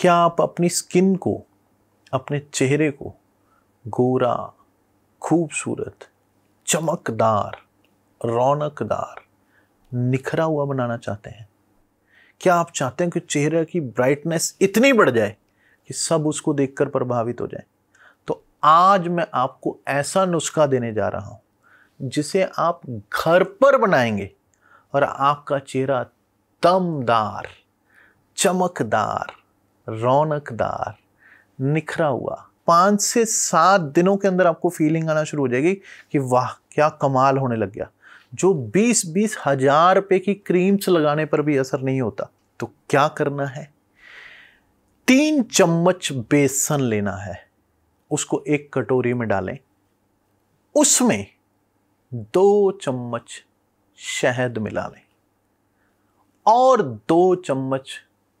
क्या आप अपनी स्किन को, अपने चेहरे को गोरा, खूबसूरत, चमकदार, रौनकदार, निखरा हुआ बनाना चाहते हैं? क्या आप चाहते हैं कि चेहरे की ब्राइटनेस इतनी बढ़ जाए कि सब उसको देखकर प्रभावित हो जाए? तो आज मैं आपको ऐसा नुस्खा देने जा रहा हूं जिसे आप घर पर बनाएंगे और आपका चेहरा दमदार, चमकदार, रौनकदार, निखरा हुआ 5 से 7 दिनों के अंदर आपको फीलिंग आना शुरू हो जाएगी कि वाह क्या कमाल होने लग गया। जो 20-20 हज़ार रुपये की क्रीम्स लगाने पर भी असर नहीं होता। तो क्या करना है? 3 चम्मच बेसन लेना है, उसको एक कटोरी में डालें, उसमें 2 चम्मच शहद मिला लें और 2 चम्मच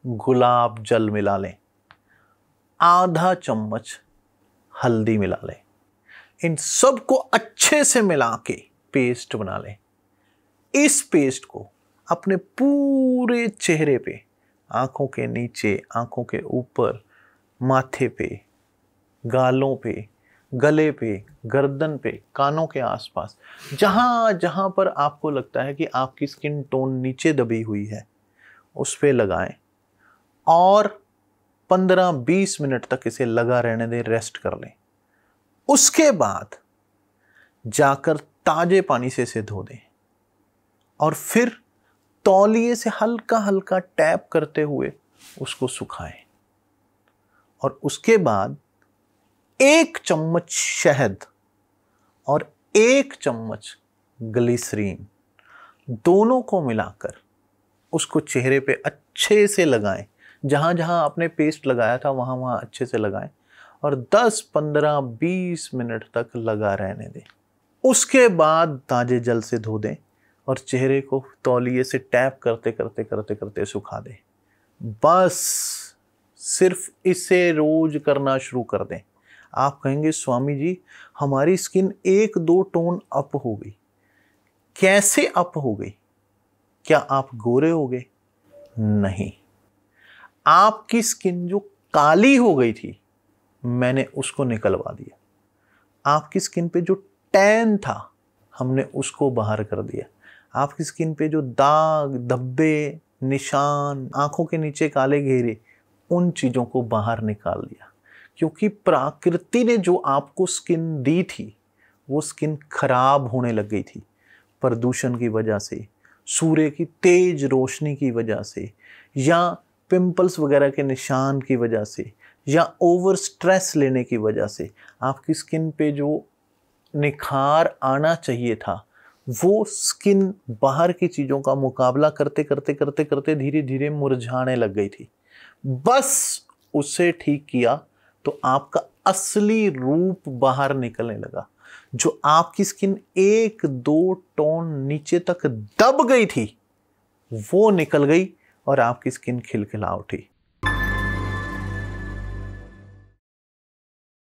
गुलाब जल मिला लें, आधा चम्मच हल्दी मिला लें। इन सब को अच्छे से मिला के पेस्ट बना लें। इस पेस्ट को अपने पूरे चेहरे पे, आँखों के नीचे, आँखों के ऊपर, माथे पे, गालों पे, गले पे, गर्दन पे, कानों के आसपास, जहाँ जहाँ पर आपको लगता है कि आपकी स्किन टोन नीचे दबी हुई है, उस पे लगाएं और 15-20 मिनट तक इसे लगा रहने दें, रेस्ट कर लें। उसके बाद जाकर ताजे पानी से इसे धो दें और फिर तौलिए से हल्का हल्का टैप करते हुए उसको सुखाएं। और उसके बाद 1 चम्मच शहद और 1 चम्मच ग्लिसरीन दोनों को मिलाकर उसको चेहरे पे अच्छे से लगाएं। जहाँ जहाँ आपने पेस्ट लगाया था वहाँ वहाँ अच्छे से लगाएं और 10-15-20 मिनट तक लगा रहने दें। उसके बाद ताजे जल से धो दें और चेहरे को तौलिए से टैप करते करते करते करते सुखा दें। बस सिर्फ इसे रोज करना शुरू कर दें। आप कहेंगे स्वामी जी हमारी स्किन 1-2 टोन अप हो गई। कैसे अप हो गई? क्या आप गोरे हो गए? नहीं, आपकी स्किन जो काली हो गई थी मैंने उसको निकलवा दिया। आपकी स्किन पे जो टैन था हमने उसको बाहर कर दिया। आपकी स्किन पे जो दाग, धब्बे, निशान, आँखों के नीचे काले घेरे, उन चीज़ों को बाहर निकाल दिया। क्योंकि प्रकृति ने जो आपको स्किन दी थी वो स्किन खराब होने लग गई थी, प्रदूषण की वजह से, सूर्य की तेज रोशनी की वजह से, या पिंपल्स वगैरह के निशान की वजह से, या ओवर स्ट्रेस लेने की वजह से। आपकी स्किन पे जो निखार आना चाहिए था वो स्किन बाहर की चीज़ों का मुकाबला करते करते करते करते धीरे धीरे मुरझाने लग गई थी। बस उसे ठीक किया तो आपका असली रूप बाहर निकलने लगा। जो आपकी स्किन 1-2 टोन नीचे तक दब गई थी वो निकल गई और आपकी स्किन खिलखिला उठी।